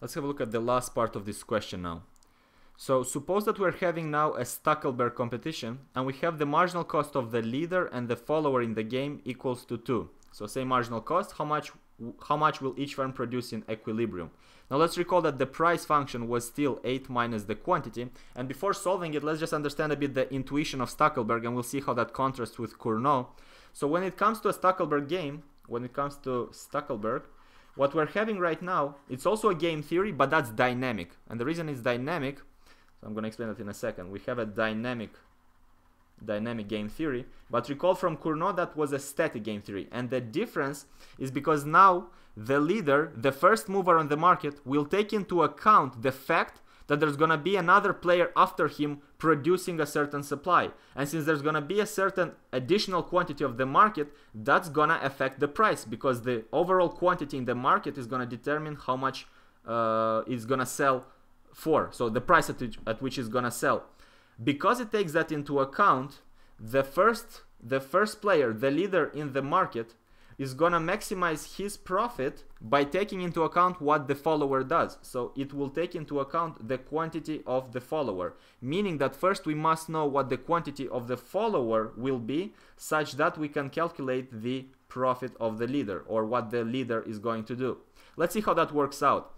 Let's have a look at the last part of this question now. So suppose that we're having now a Stackelberg competition and we have the marginal cost of the leader and the follower in the game equals to 2. So say marginal cost, how much will each firm produce in equilibrium? Now let's recall that the price function was still 8 minus the quantity, and before solving it, let's just understand a bit the intuition of Stackelberg, and we'll see how that contrasts with Cournot. So when it comes to a Stackelberg game, what we're having right now, it's also a game theory, but that's dynamic. And the reason it's dynamic, so I'm going to explain that in a second. We have a dynamic game theory, but recall from Cournot that was a static game theory. And the difference is because now the leader, the first mover on the market, will take into account the fact that there's going to be another player after him producing a certain supply. And since there's going to be a certain additional quantity of the market, that's going to affect the price, because the overall quantity in the market is going to determine how much it's going to sell for. So the price at which it's going to sell. Because it takes that into account, the first player, the leader in the market, is going to maximize his profit by taking into account what the follower does. So it will take into account the quantity of the follower, meaning that first we must know what the quantity of the follower will be, such that we can calculate the profit of the leader, or what the leader is going to do. Let's see how that works out.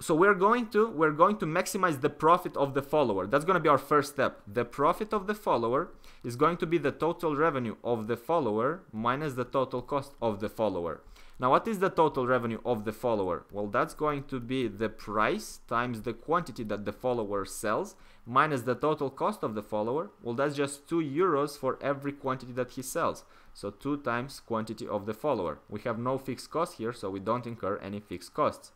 So we're going to maximize the profit of the follower. That's going to be our first step. The profit of the follower is going to be the total revenue of the follower minus the total cost of the follower. Now, what is the total revenue of the follower? Well, that's going to be the price times the quantity that the follower sells minus the total cost of the follower. Well, that's just 2 euros for every quantity that he sells. So 2 times quantity of the follower. We have no fixed cost here, so we don't incur any fixed costs.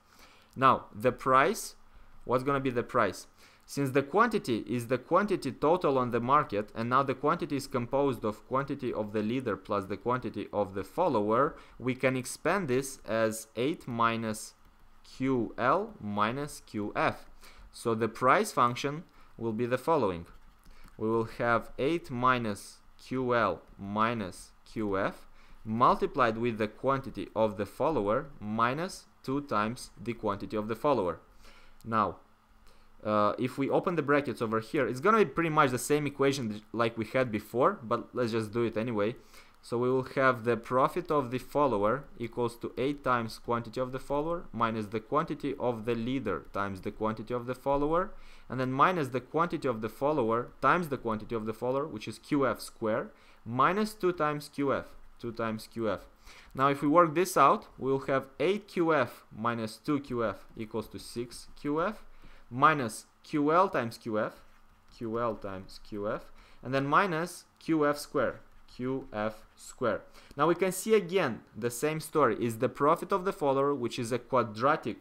Now, the price, what's going to be the price? Since the quantity is the quantity total on the market, and now the quantity is composed of quantity of the leader plus the quantity of the follower, we can expand this as 8 minus QL minus QF. So the price function will be the following. We will have 8 minus QL minus QF multiplied with the quantity of the follower minus 2 times the quantity of the follower. Now, if we open the brackets over here, it's gonna be pretty much the same equation like we had before, but let's just do it anyway. So we will have the profit of the follower equals to 8 times quantity of the follower minus the quantity of the leader times the quantity of the follower, and then minus the quantity of the follower times the quantity of the follower, which is QF squared, minus 2 times QF. 2 times QF. Now if we work this out, we'll have 8QF minus 2QF equals to 6QF minus QL times QF, QL times QF, and then minus QF squared, QF squared. Now we can see again the same story is the profit of the follower, which is a quadratic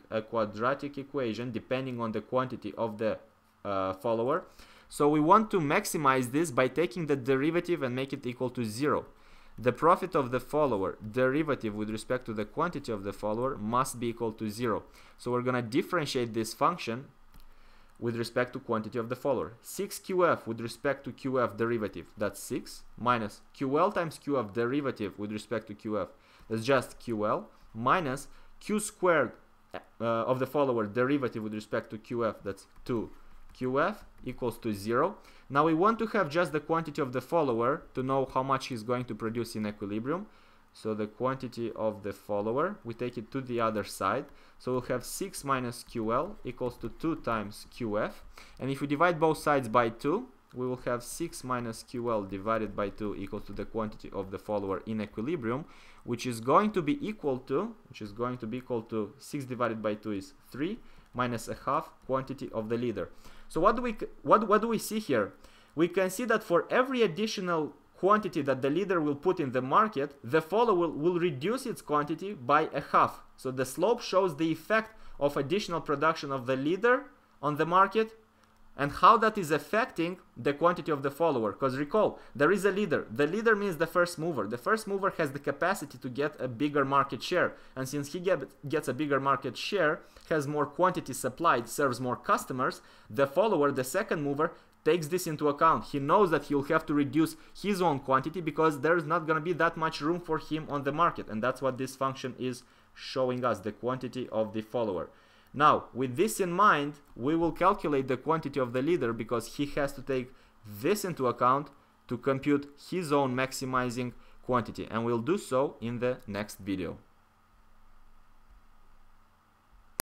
equation depending on the quantity of the follower. So we want to maximize this by taking the derivative and make it equal to 0. The profit of the follower derivative with respect to the quantity of the follower must be equal to 0. So we're going to differentiate this function with respect to quantity of the follower. 6QF with respect to QF derivative, that's 6, minus QL times QF derivative with respect to QF, that's just QL, minus Q squared of the follower derivative with respect to QF, that's 2. QF equals to 0. Now we want to have just the quantity of the follower to know how much he's going to produce in equilibrium. So the quantity of the follower, we take it to the other side. So we'll have 6 minus QL equals to 2 times QF. And if we divide both sides by 2, we will have 6 minus QL divided by 2 equals to the quantity of the follower in equilibrium, which is going to be equal to, 6 divided by 2 is 3, minus a half quantity of the leader. So what do we see here? We can see that for every additional quantity that the leader will put in the market, the follower will reduce its quantity by a half. So the slope shows the effect of additional production of the leader on the market and how that is affecting the quantity of the follower. Because recall, there is a leader. The leader means the first mover. The first mover has the capacity to get a bigger market share. And since he gets a bigger market share, has more quantity supplied, serves more customers, the follower, the second mover, takes this into account. He knows that he'll have to reduce his own quantity because there's not going to be that much room for him on the market. And that's what this function is showing us the quantity of the follower. Now, with this in mind, we will calculate the quantity of the leader, because he has to take this into account to compute his own maximizing quantity, and we'll do so in the next video.